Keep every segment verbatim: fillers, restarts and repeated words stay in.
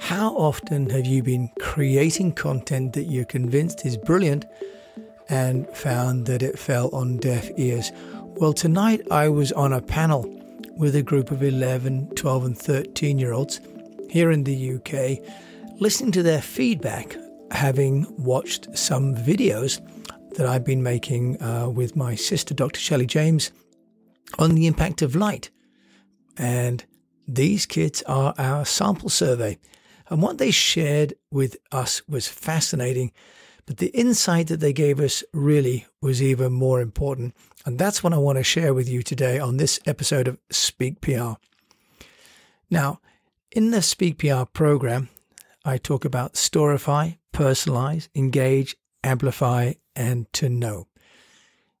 How often have you been creating content that you're convinced is brilliant and found that it fell on deaf ears? Well, tonight I was on a panel with a group of eleven, twelve and thirteen year olds here in the U K, listening to their feedback, having watched some videos that I've been making uh, with my sister, Doctor Shelley James, on the impact of light. And these kids are our sample survey. And what they shared with us was fascinating, but the insight that they gave us really was even more important. And that's what I want to share with you today on this episode of Speak P R. Now, in the Speak P R program, I talk about storify, personalize, engage, amplify, and to know.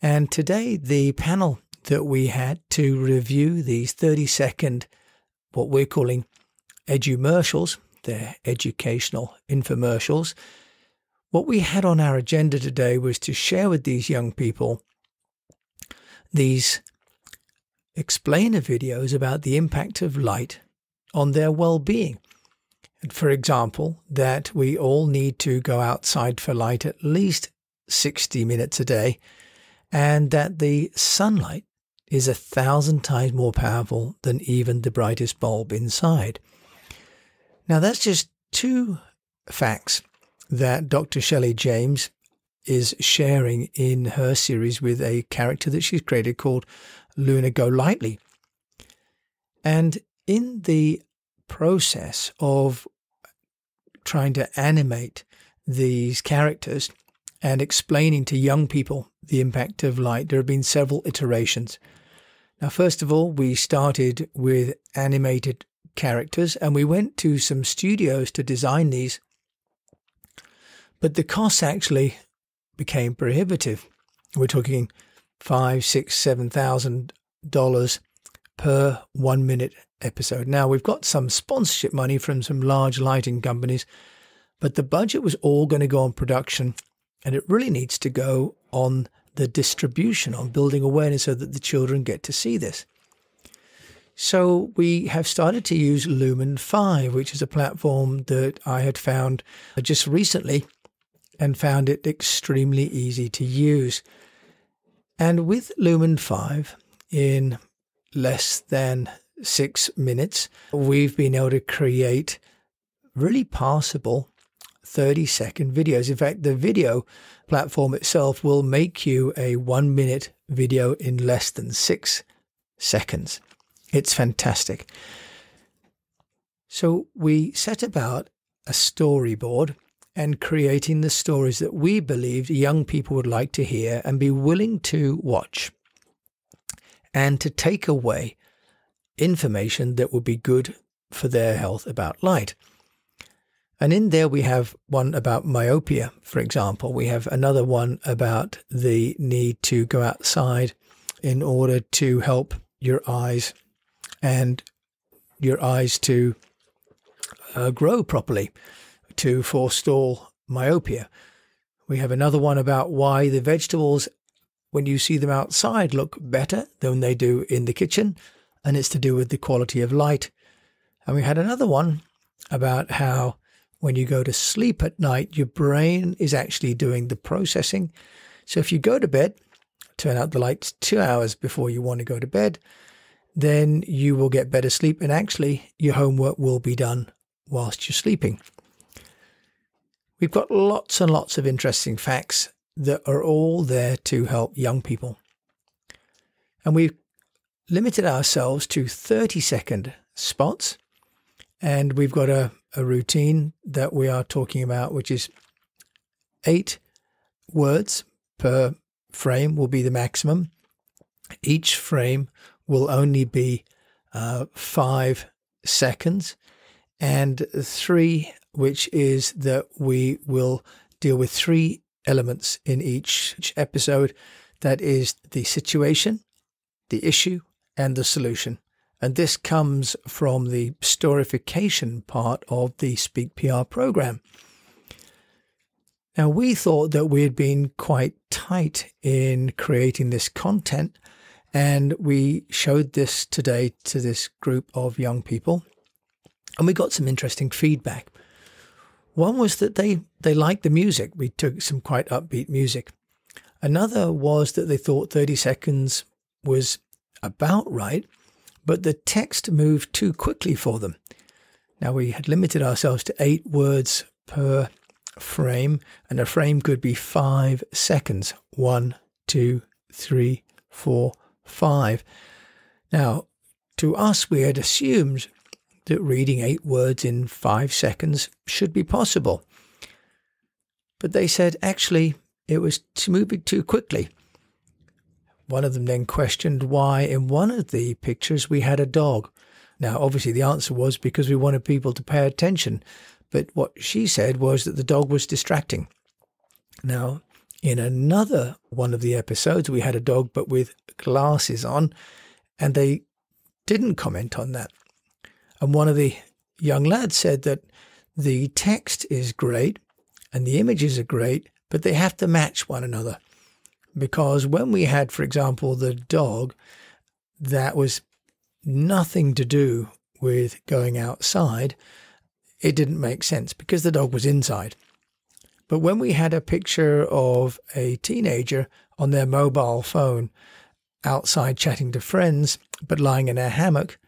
And today, the panel that we had to review these thirty second, what we're calling edumercials, they're educational infomercials. What we had on our agenda today was to share with these young people these explainer videos about the impact of light on their well-being. And for example, that we all need to go outside for light at least sixty minutes a day, and that the sunlight is a thousand times more powerful than even the brightest bulb inside. Now, that's just two facts that Doctor Shelley James is sharing in her series with a character that she's created called Luna Go Lightly. And in the process of trying to animate these characters and explaining to young people the impact of light, there have been several iterations. Now, first of all, we started with animated characters and we went to some studios to design these, but the costs actually became prohibitive. We're talking five, six, seven thousand dollars per one minute episode. Now, we've got some sponsorship money from some large lighting companies, but the budget was all going to go on production, and it really needs to go on the distribution, on building awareness so that the children get to see this. So we have started to use Lumen five, which is a platform that I had found just recently and found it extremely easy to use. And with Lumen five, in less than six minutes, we've been able to create really passable thirty second videos. In fact, the video platform itself will make you a one minute video in less than six seconds. It's fantastic. So we set about a storyboard and creating the stories that we believed young people would like to hear and be willing to watch, and to take away information that would be good for their health about light. And in there, we have one about myopia, for example. We have another one about the need to go outside in order to help your eyes and your eyes to uh, grow properly, to forestall myopia. We have another one about why the vegetables, when you see them outside, look better than they do in the kitchen, and it's to do with the quality of light. And we had another one about how when you go to sleep at night, your brain is actually doing the processing. So if you go to bed, turn out the lights two hours before you want to go to bed, then you will get better sleep, and actually your homework will be done whilst you're sleeping. We've got lots and lots of interesting facts that are all there to help young people. And we've limited ourselves to thirty second spots, and we've got a, a routine that we are talking about, which is eight words per frame will be the maximum. Each frame will only be uh, five seconds, and three, which is that we will deal with three elements in each episode. That is the situation, the issue, and the solution. And this comes from the storification part of the Speak P R program. Now, we thought that we had been quite tight in creating this content, and we showed this today to this group of young people. and we got some interesting feedback. One was that they, they liked the music. We took some quite upbeat music. Another was that they thought thirty seconds was about right, but the text moved too quickly for them. Now, we had limited ourselves to eight words per frame, and a frame could be five seconds. One, two, three, four, five. Now, to us, we had assumed that reading eight words in five seconds should be possible. But they said, actually, it was moving too quickly. One of them then questioned why in one of the pictures we had a dog. Now, obviously, the answer was because we wanted people to pay attention. But what she said was that the dog was distracting. Now, in another one of the episodes, we had a dog, but with glasses on, and they didn't comment on that. And one of the young lads said that the text is great and the images are great, but they have to match one another. Because when we had, for example, the dog, that was nothing to do with going outside, it didn't make sense because the dog was inside. But when we had a picture of a teenager on their mobile phone outside chatting to friends, but lying in a hammock,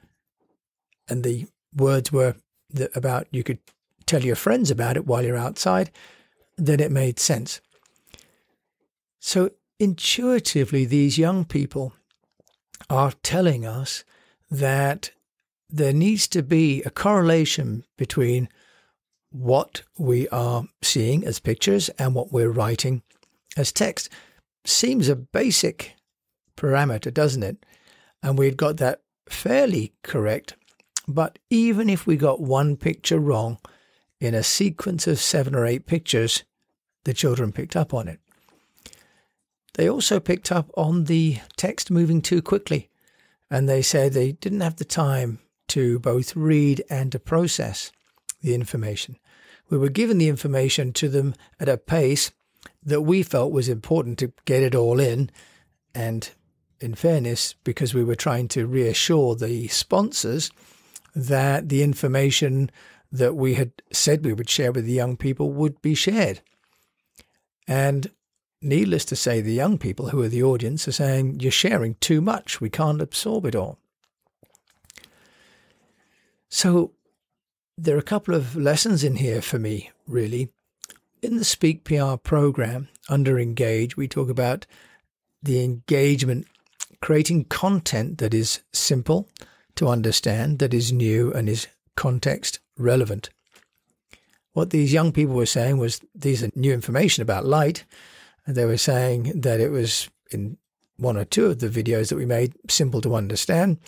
and the words were that about you could tell your friends about it while you're outside, then it made sense. So intuitively, these young people are telling us that there needs to be a correlation between what we are seeing as pictures and what we're writing as text. Seems a basic parameter, doesn't it? And we'd got that fairly correct. But even if we got one picture wrong, in a sequence of seven or eight pictures, the children picked up on it. They also picked up on the text moving too quickly, and they said they didn't have the time to both read and to process the information. We were giving the information to them at a pace that we felt was important to get it all in, and in fairness, because we were trying to reassure the sponsors that the information that we had said we would share with the young people would be shared. And needless to say, the young people who are the audience are saying, you're sharing too much, we can't absorb it all. So there are a couple of lessons in here for me, really. In the Speak P R program, under Engage, we talk about the engagement, creating content that is simple to understand, that is new and is context relevant. What these young people were saying was, these are new information about light, and they were saying that it was, in one or two of the videos that we made, simple to understand.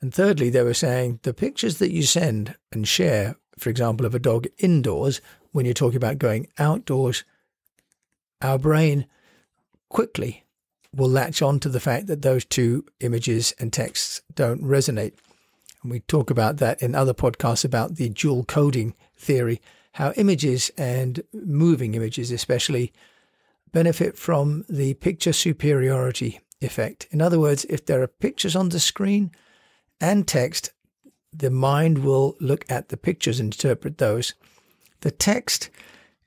And thirdly, they were saying the pictures that you send and share, for example, of a dog indoors, when you're talking about going outdoors, our brain quickly will latch on to the fact that those two images and texts don't resonate. And we talk about that in other podcasts about the dual coding theory, how images and moving images especially benefit from the picture superiority effect. In other words, if there are pictures on the screen and text, the mind will look at the pictures and interpret those. The text,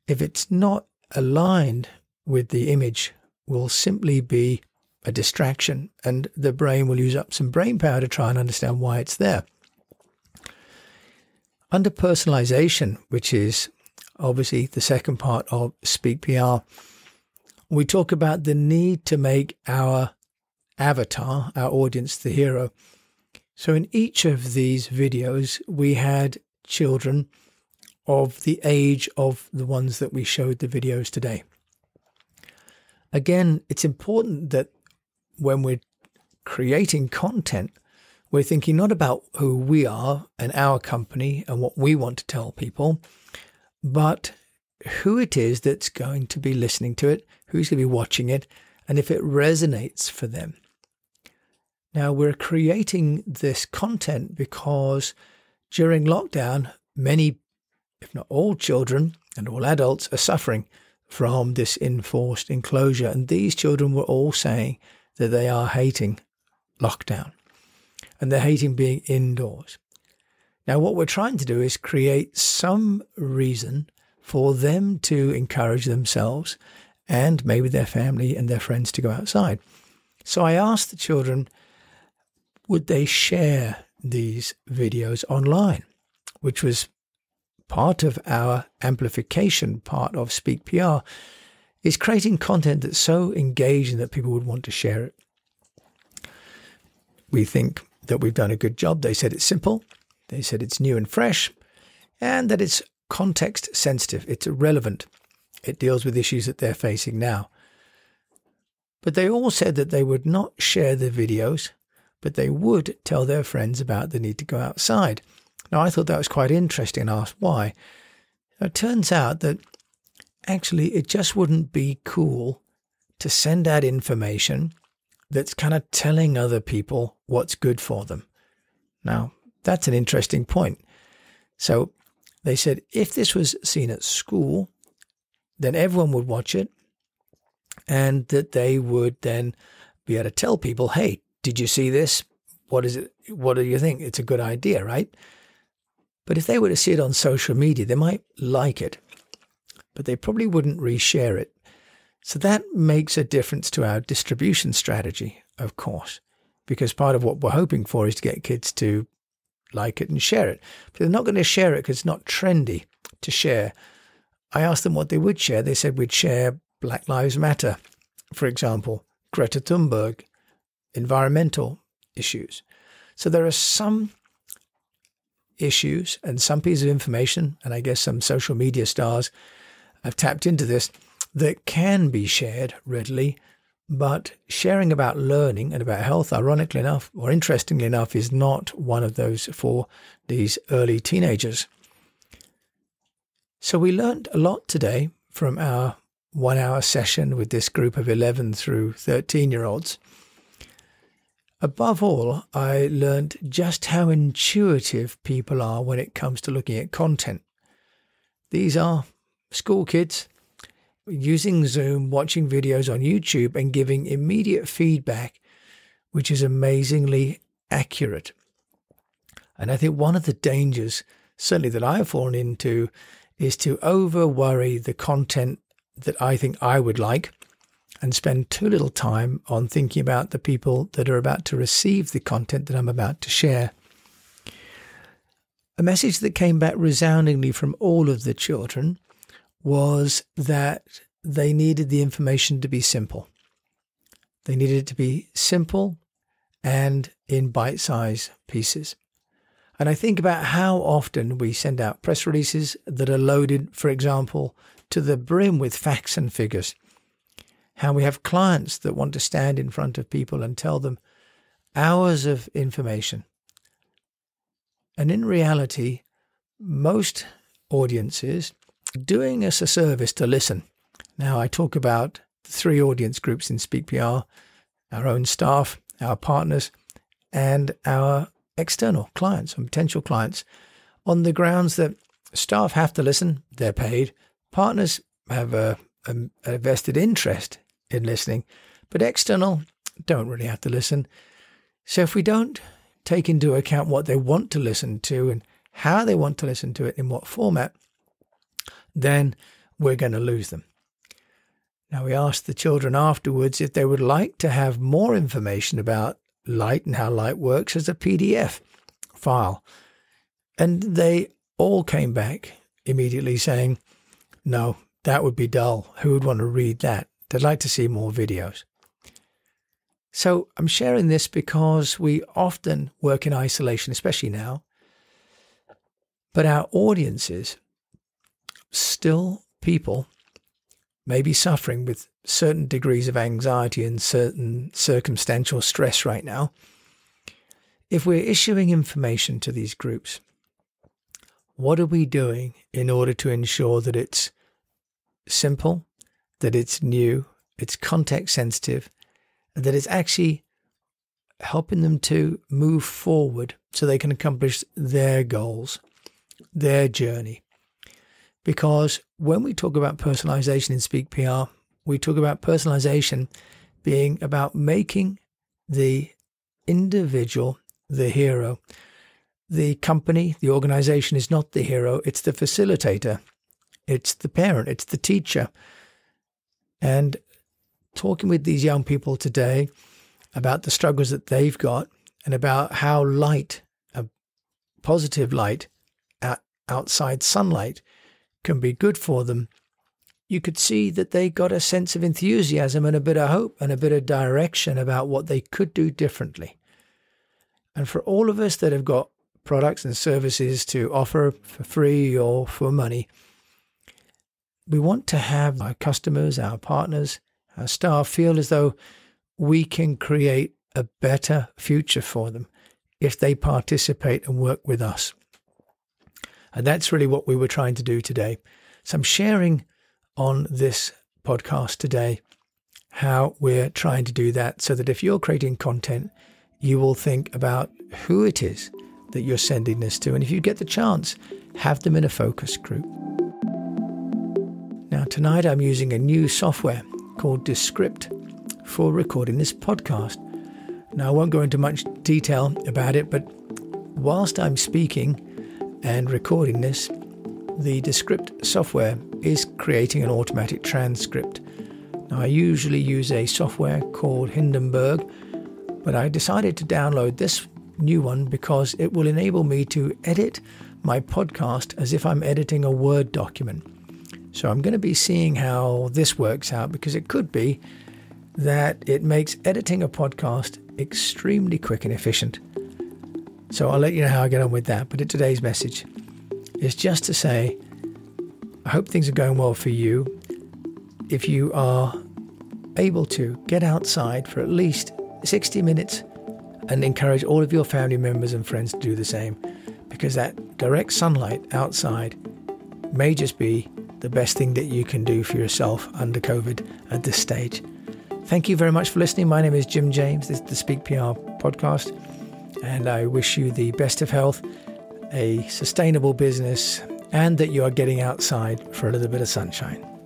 if it's not aligned with the image, will simply be a distraction, and the brain will use up some brain power to try and understand why it's there. Under personalization, which is obviously the second part of Speak P R, we talk about the need to make our avatar, our audience, the hero. So in each of these videos, we had children of the age of the ones that we showed the videos today. Again, it's important that when we're creating content, we're thinking not about who we are and our company and what we want to tell people, but who it is that's going to be listening to it, who's going to be watching it, and if it resonates for them. Now, we're creating this content because during lockdown, many, if not all children and all adults are suffering from this enforced enclosure. And these children were all saying that they are hating lockdown and they're hating being indoors. Now, what we're trying to do is create some reason for them to encourage themselves and maybe their family and their friends to go outside. So I asked the children, would they share these videos online, which was part of our amplification part of Speak P R, is creating content that's so engaging that people would want to share it. We think that we've done a good job. They said it's simple. They said it's new and fresh, and that it's context sensitive. It's relevant. It deals with issues that they're facing now. But they all said that they would not share the videos, but they would tell their friends about the need to go outside. Now, I thought that was quite interesting and asked why. It turns out that actually it just wouldn't be cool to send out information that's kind of telling other people what's good for them. Now, that's an interesting point. So they said if this was seen at school, then everyone would watch it, and that they would then be able to tell people, hey, did you see this? What is it? What do you think? It's a good idea, right? But if they were to see it on social media, they might like it, but they probably wouldn't reshare it. So that makes a difference to our distribution strategy, of course, because part of what we're hoping for is to get kids to like it and share it. But they're not going to share it because it's not trendy to share. I asked them what they would share. They said we'd share Black Lives Matter, for example, Greta Thunberg, environmental issues. So there are some issues and some pieces of information, and I guess some social media stars have tapped into this, that can be shared readily, but sharing about learning and about health, ironically enough, or interestingly enough, is not one of those for these early teenagers. So we learned a lot today from our one-hour session with this group of eleven through thirteen-year-olds. Above all, I learned just how intuitive people are when it comes to looking at content. These are school kids using Zoom, watching videos on YouTube and giving immediate feedback, which is amazingly accurate. And I think one of the dangers, certainly that I have fallen into, is to over-worry the content that I think I would like, and spend too little time on thinking about the people that are about to receive the content that I'm about to share. A message that came back resoundingly from all of the children was that they needed the information to be simple. They needed it to be simple and in bite-sized pieces. And I think about how often we send out press releases that are loaded, for example, to the brim with facts and figures. How we have clients that want to stand in front of people and tell them hours of information. And in reality, most audiences are doing us a service to listen. Now, I talk about three audience groups in Speak P R, our own staff, our partners, and our external clients and potential clients, on the grounds that staff have to listen, they're paid, partners have a, a, a vested interest in listening, but external don't really have to listen. So if we don't take into account what they want to listen to and how they want to listen to it, in what format, then we're going to lose them. Now, we asked the children afterwards if they would like to have more information about light and how light works as a P D F file. And they all came back immediately saying, no, that would be dull. Who would want to read that? They'd like to see more videos. So I'm sharing this because we often work in isolation, especially now. But our audiences, still people, may be suffering with certain degrees of anxiety and certain circumstantial stress right now. If we're issuing information to these groups, what are we doing in order to ensure that it's simple, that it's new, it's context sensitive, and that it's actually helping them to move forward so they can accomplish their goals, their journey? Because when we talk about personalization in Speak P R, we talk about personalization being about making the individual the hero. the company, the organization is not the hero, it's the facilitator, it's the parent, it's the teacher. And talking with these young people today about the struggles that they've got and about how light, a positive light, outside sunlight can be good for them, you could see that they got a sense of enthusiasm and a bit of hope and a bit of direction about what they could do differently. And for all of us that have got products and services to offer for free or for money, we want to have our customers, our partners, our staff feel as though we can create a better future for them if they participate and work with us. And that's really what we were trying to do today. So I'm sharing on this podcast today how we're trying to do that, so that if you're creating content, you will think about who it is that you're sending this to. And if you get the chance, have them in a focus group. Now, tonight I'm using a new software called Descript for recording this podcast. Now, I won't go into much detail about it, but whilst I'm speaking and recording this, the Descript software is creating an automatic transcript. Now, I usually use a software called Hindenburg, but I decided to download this new one because it will enable me to edit my podcast as if I'm editing a Word document. So I'm going to be seeing how this works out, because it could be that it makes editing a podcast extremely quick and efficient. So I'll let you know how I get on with that. But today's message is just to say, I hope things are going well for you. If you are able to, get outside for at least sixty minutes and encourage all of your family members and friends to do the same, because that direct sunlight outside may just be the best thing that you can do for yourself under COVID at this stage. Thank you very much for listening. My name is Jim James. This is the Speak P R podcast. And I wish you the best of health, a sustainable business, and that you are getting outside for a little bit of sunshine.